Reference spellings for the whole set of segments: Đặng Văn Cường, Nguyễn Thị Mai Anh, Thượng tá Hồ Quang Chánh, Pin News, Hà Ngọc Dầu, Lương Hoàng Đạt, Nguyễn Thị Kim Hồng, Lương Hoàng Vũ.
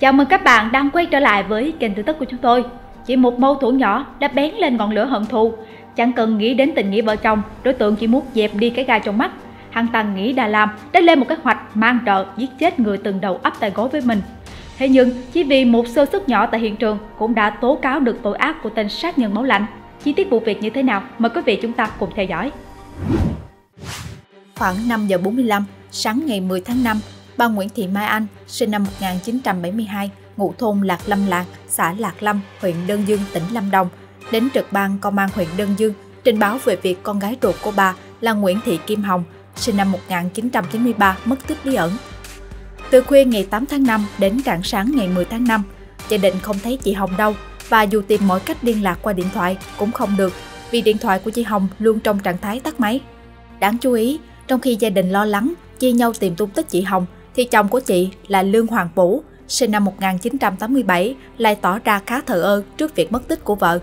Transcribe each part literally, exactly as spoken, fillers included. Chào mừng các bạn đang quay trở lại với kênh tin tức của chúng tôi. Chỉ một mâu thuẫn nhỏ đã bén lên ngọn lửa hận thù. Chẳng cần nghĩ đến tình nghĩa vợ chồng, đối tượng chỉ muốn dẹp đi cái gai trong mắt. Hắn ta nghĩ đã làm, đã lên một kế hoạch man rợ giết chết người từng đầu ấp tại gối với mình. Thế nhưng chỉ vì một sơ suất nhỏ tại hiện trường cũng đã tố cáo được tội ác của tên sát nhân máu lạnh. Chi tiết vụ việc như thế nào, mời quý vị chúng ta cùng theo dõi. Khoảng năm giờ bốn mươi lăm sáng ngày mười tháng năm, bà Nguyễn Thị Mai Anh, sinh năm một nghìn chín trăm bảy mươi hai, ngụ thôn Lạc Lâm Lạc, xã Lạc Lâm, huyện Đơn Dương, tỉnh Lâm Đồng, đến trực ban công an huyện Đơn Dương trình báo về việc con gái ruột của bà là Nguyễn Thị Kim Hồng, sinh năm một nghìn chín trăm chín mươi ba, mất tích bí ẩn. Từ khuya ngày tám tháng năm đến rạng sáng ngày mười tháng năm, gia đình không thấy chị Hồng đâu và dù tìm mọi cách liên lạc qua điện thoại cũng không được vì điện thoại của chị Hồng luôn trong trạng thái tắt máy. Đáng chú ý, trong khi gia đình lo lắng, chia nhau tìm tung tích chị Hồng, thì chồng của chị là Lương Hoàng Vũ, sinh năm một nghìn chín trăm tám mươi bảy, lại tỏ ra khá thờ ơ trước việc mất tích của vợ.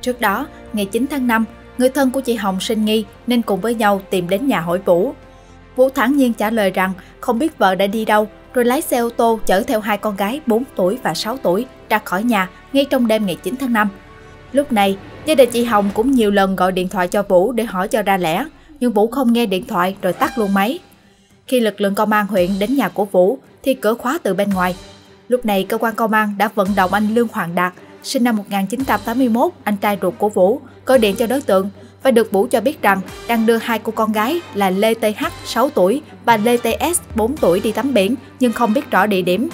Trước đó, ngày chín tháng năm, người thân của chị Hồng sinh nghi nên cùng với nhau tìm đến nhà hỏi Vũ. Vũ thản nhiên trả lời rằng không biết vợ đã đi đâu, rồi lái xe ô tô chở theo hai con gái bốn tuổi và sáu tuổi ra khỏi nhà ngay trong đêm ngày chín tháng năm. Lúc này, gia đình chị Hồng cũng nhiều lần gọi điện thoại cho Vũ để hỏi cho ra lẽ, nhưng Vũ không nghe điện thoại rồi tắt luôn máy. Khi lực lượng công an huyện đến nhà của Vũ thì cửa khóa từ bên ngoài. Lúc này cơ quan công an đã vận động anh Lương Hoàng Đạt, sinh năm một nghìn chín trăm tám mươi mốt, anh trai ruột của Vũ, gọi điện cho đối tượng và được Vũ cho biết rằng đang đưa hai cô con gái là Lê tê hát sáu tuổi và Lê tê ét bốn tuổi đi tắm biển nhưng không biết rõ địa điểm.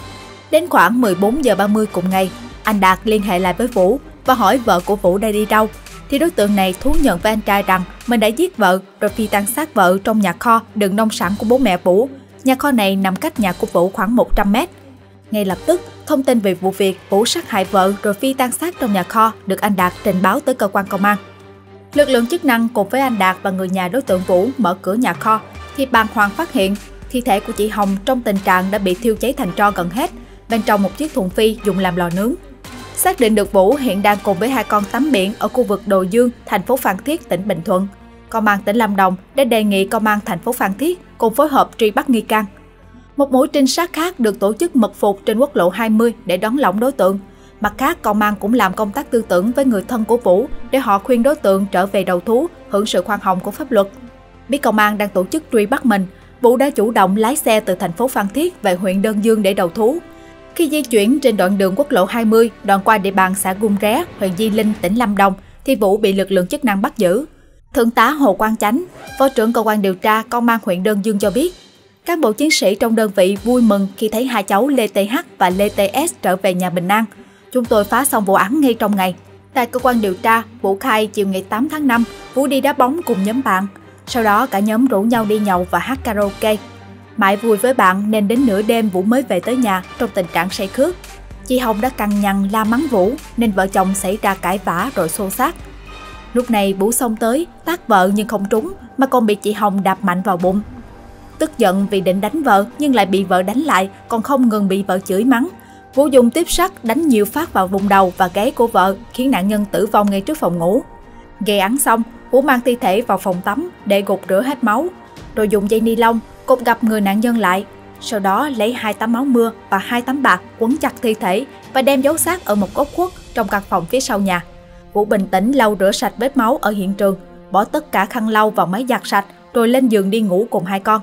Đến khoảng mười bốn giờ ba mươi cùng ngày, anh Đạt liên hệ lại với Vũ và hỏi vợ của Vũ đã đi đâu. Thì đối tượng này thú nhận với anh trai rằng mình đã giết vợ rồi phi tang xác vợ trong nhà kho đựng nông sản của bố mẹ Vũ. Nhà kho này nằm cách nhà của Vũ khoảng một trăm mét. Ngay lập tức, thông tin về vụ việc Vũ sát hại vợ rồi phi tang xác trong nhà kho được anh Đạt trình báo tới cơ quan công an. Lực lượng chức năng cùng với anh Đạt và người nhà đối tượng Vũ mở cửa nhà kho thì bàng hoàng phát hiện thi thể của chị Hồng trong tình trạng đã bị thiêu cháy thành tro gần hết, bên trong một chiếc thùng phi dùng làm lò nướng. Xác định được Vũ hiện đang cùng với hai con tắm biển ở khu vực Đồ Dương, thành phố Phan Thiết, tỉnh Bình Thuận. Công an tỉnh Lâm Đồng đã đề nghị công an thành phố Phan Thiết cùng phối hợp truy bắt nghi can. Một mũi trinh sát khác được tổ chức mật phục trên quốc lộ hai mươi để đón lỏng đối tượng. Mặt khác, công an cũng làm công tác tư tưởng với người thân của Vũ để họ khuyên đối tượng trở về đầu thú, hưởng sự khoan hồng của pháp luật. Biết công an đang tổ chức truy bắt mình, Vũ đã chủ động lái xe từ thành phố Phan Thiết về huyện Đơn Dương để đầu thú. Khi di chuyển trên đoạn đường quốc lộ hai mươi, đoạn qua địa bàn xã Gung Ré, huyện Di Linh, tỉnh Lâm Đồng, thì Vũ bị lực lượng chức năng bắt giữ. Thượng tá Hồ Quang Chánh, Phó trưởng Cơ quan Điều tra Công an huyện Đơn Dương cho biết, các bộ chiến sĩ trong đơn vị vui mừng khi thấy hai cháu Lê tê hát và Lê tê ét trở về nhà bình an. Chúng tôi phá xong vụ án ngay trong ngày. Tại cơ quan điều tra, Vũ khai chiều ngày tám tháng năm, Vũ đi đá bóng cùng nhóm bạn. Sau đó cả nhóm rủ nhau đi nhậu và hát karaoke. Mãi vui với bạn nên đến nửa đêm Vũ mới về tới nhà trong tình trạng say khướt. Chị Hồng đã cằn nhằn la mắng Vũ nên vợ chồng xảy ra cãi vã rồi xô xát. Lúc này Vũ xông tới, tát vợ nhưng không trúng mà còn bị chị Hồng đạp mạnh vào bụng. Tức giận vì định đánh vợ nhưng lại bị vợ đánh lại, còn không ngừng bị vợ chửi mắng. Vũ dùng tiếp sắt đánh nhiều phát vào vùng đầu và gáy của vợ khiến nạn nhân tử vong ngay trước phòng ngủ. Gây án xong, Vũ mang thi thể vào phòng tắm để gột rửa hết máu, rồi dùng dây ni lông cột gặp người nạn nhân lại. Sau đó lấy hai tấm áo mưa và hai tấm bạc quấn chặt thi thể và đem giấu xác ở một góc khuất trong căn phòng phía sau nhà. Vũ bình tĩnh lau rửa sạch vết máu ở hiện trường, bỏ tất cả khăn lau vào máy giặt sạch rồi lên giường đi ngủ cùng hai con.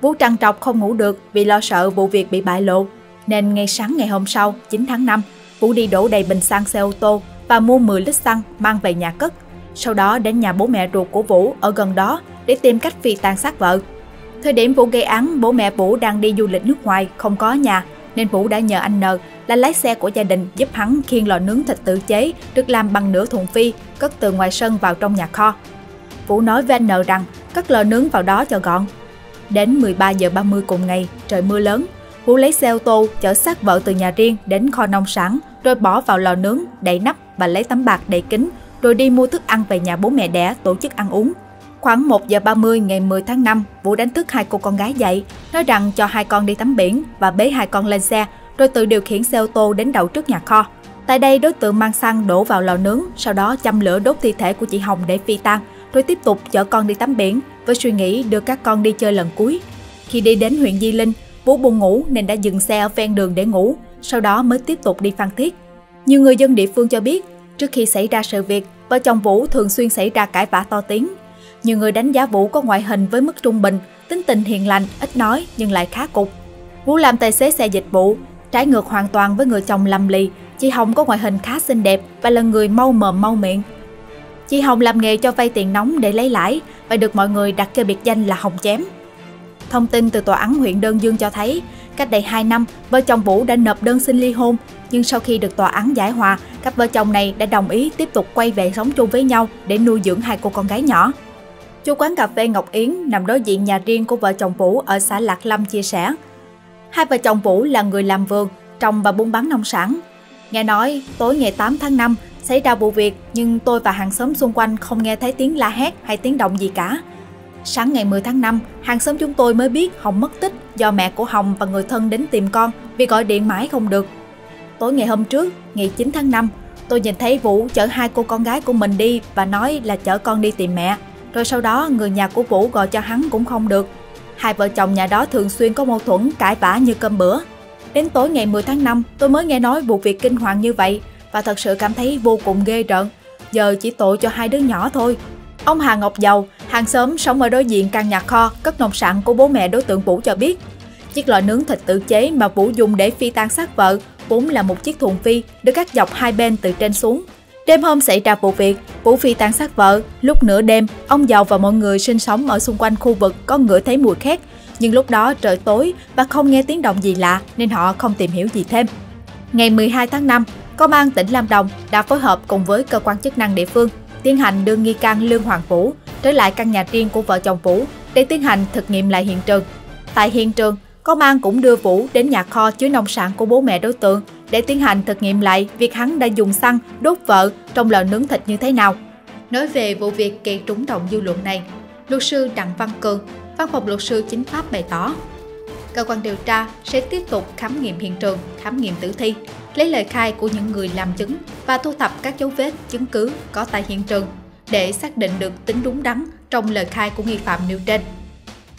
Vũ trằn trọc không ngủ được vì lo sợ vụ việc bị bại lộ, nên ngay sáng ngày hôm sau, chín tháng năm, Vũ đi đổ đầy bình xăng xe ô tô và mua mười lít xăng mang về nhà cất. Sau đó đến nhà bố mẹ ruột của Vũ ở gần đó để tìm cách phi tang xác vợ. Thời điểm Vũ gây án, bố mẹ Vũ đang đi du lịch nước ngoài, không có nhà, nên Vũ đã nhờ anh N là lái xe của gia đình giúp hắn khiêng lò nướng thịt tự chế được làm bằng nửa thùng phi, cất từ ngoài sân vào trong nhà kho. Vũ nói với anh N rằng cất lò nướng vào đó cho gọn. Đến mười ba giờ ba mươi cùng ngày, trời mưa lớn, Vũ lấy xe ô tô chở xác vợ từ nhà riêng đến kho nông sản, rồi bỏ vào lò nướng, đậy nắp và lấy tấm bạc đậy kín, rồi đi mua thức ăn về nhà bố mẹ đẻ tổ chức ăn uống. Khoảng một giờ ba mươi ngày mười tháng năm, Vũ đánh thức hai cô con gái dậy, nói rằng cho hai con đi tắm biển và bế hai con lên xe, rồi tự điều khiển xe ô tô đến đậu trước nhà kho. Tại đây, đối tượng mang xăng đổ vào lò nướng, sau đó châm lửa đốt thi thể của chị Hồng để phi tang, rồi tiếp tục chở con đi tắm biển với suy nghĩ đưa các con đi chơi lần cuối. Khi đi đến huyện Di Linh, Vũ buồn ngủ nên đã dừng xe ở ven đường để ngủ, sau đó mới tiếp tục đi Phan Thiết. Nhiều người dân địa phương cho biết, trước khi xảy ra sự việc, vợ chồng Vũ thường xuyên xảy ra cãi vã to tiếng. Nhiều người đánh giá Vũ có ngoại hình với mức trung bình, tính tình hiền lành, ít nói nhưng lại khá cục. Vũ làm tài xế xe dịch vụ, trái ngược hoàn toàn với người chồng lầm lì. Chị Hồng có ngoại hình khá xinh đẹp và là người mau mồm mau miệng. Chị Hồng làm nghề cho vay tiền nóng để lấy lãi và được mọi người đặt cho biệt danh là Hồng Chém. Thông tin từ tòa án huyện Đơn Dương cho thấy, cách đây hai năm, vợ chồng Vũ đã nộp đơn xin ly hôn, nhưng sau khi được tòa án giải hòa, cặp vợ chồng này đã đồng ý tiếp tục quay về sống chung với nhau để nuôi dưỡng hai cô con gái nhỏ. Chủ quán cà phê Ngọc Yến nằm đối diện nhà riêng của vợ chồng Vũ ở xã Lạc Lâm chia sẻ, hai vợ chồng Vũ là người làm vườn, trồng và buôn bán nông sản. Nghe nói tối ngày tám tháng năm xảy ra vụ việc, nhưng tôi và hàng xóm xung quanh không nghe thấy tiếng la hét hay tiếng động gì cả. Sáng ngày mười tháng năm, hàng xóm chúng tôi mới biết Hồng mất tích do mẹ của Hồng và người thân đến tìm con vì gọi điện mãi không được. Tối ngày hôm trước, ngày chín tháng năm, tôi nhìn thấy Vũ chở hai cô con gái của mình đi và nói là chở con đi tìm mẹ. Rồi sau đó người nhà của Vũ gọi cho hắn cũng không được. Hai vợ chồng nhà đó thường xuyên có mâu thuẫn, cãi vã như cơm bữa. Đến tối ngày mười tháng năm, tôi mới nghe nói vụ việc kinh hoàng như vậy và thật sự cảm thấy vô cùng ghê rợn. Giờ chỉ tội cho hai đứa nhỏ thôi. Ông Hà Ngọc Dầu, hàng xóm sống ở đối diện căn nhà kho cất nông sản của bố mẹ đối tượng Vũ cho biết, chiếc lò nướng thịt tự chế mà Vũ dùng để phi tang xác vợ vốn là một chiếc thùng phi được cắt dọc hai bên từ trên xuống. Đêm hôm xảy ra vụ việc, Vũ phi tang xác vợ, lúc nửa đêm, ông Dầu và mọi người sinh sống ở xung quanh khu vực có ngửi thấy mùi khét, nhưng lúc đó trời tối và không nghe tiếng động gì lạ nên họ không tìm hiểu gì thêm. Ngày mười hai tháng năm, Công an tỉnh Lâm Đồng đã phối hợp cùng với cơ quan chức năng địa phương tiến hành đưa nghi can Lương Hoàng Vũ trở lại căn nhà riêng của vợ chồng Vũ để tiến hành thực nghiệm lại hiện trường. Tại hiện trường, công an cũng đưa Vũ đến nhà kho chứa nông sản của bố mẹ đối tượng để tiến hành thực nghiệm lại việc hắn đã dùng xăng đốt vợ trong lò nướng thịt như thế nào. Nói về vụ việc gây rúng động dư luận này, luật sư Đặng Văn Cường, Văn phòng luật sư chính pháp bày tỏ, cơ quan điều tra sẽ tiếp tục khám nghiệm hiện trường, khám nghiệm tử thi, lấy lời khai của những người làm chứng và thu thập các dấu vết, chứng cứ có tại hiện trường để xác định được tính đúng đắn trong lời khai của nghi phạm nêu trên.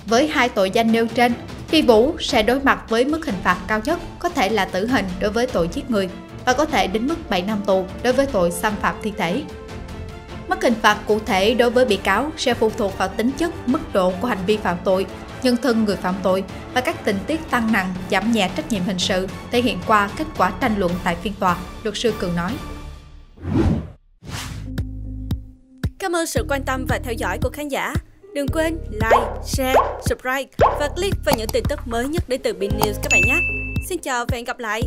Với hai tội danh nêu trên, thì Vũ sẽ đối mặt với mức hình phạt cao nhất có thể là tử hình đối với tội giết người và có thể đến mức bảy năm tù đối với tội xâm phạm thi thể. Mức hình phạt cụ thể đối với bị cáo sẽ phụ thuộc vào tính chất, mức độ của hành vi phạm tội, nhân thân người phạm tội và các tình tiết tăng nặng, giảm nhẹ trách nhiệm hình sự thể hiện qua kết quả tranh luận tại phiên tòa, luật sư Cường nói. Cảm ơn sự quan tâm và theo dõi của khán giả. Đừng quên like, share, subscribe và click vào những tin tức mới nhất đến từ Bin News các bạn nhé. Xin chào và hẹn gặp lại!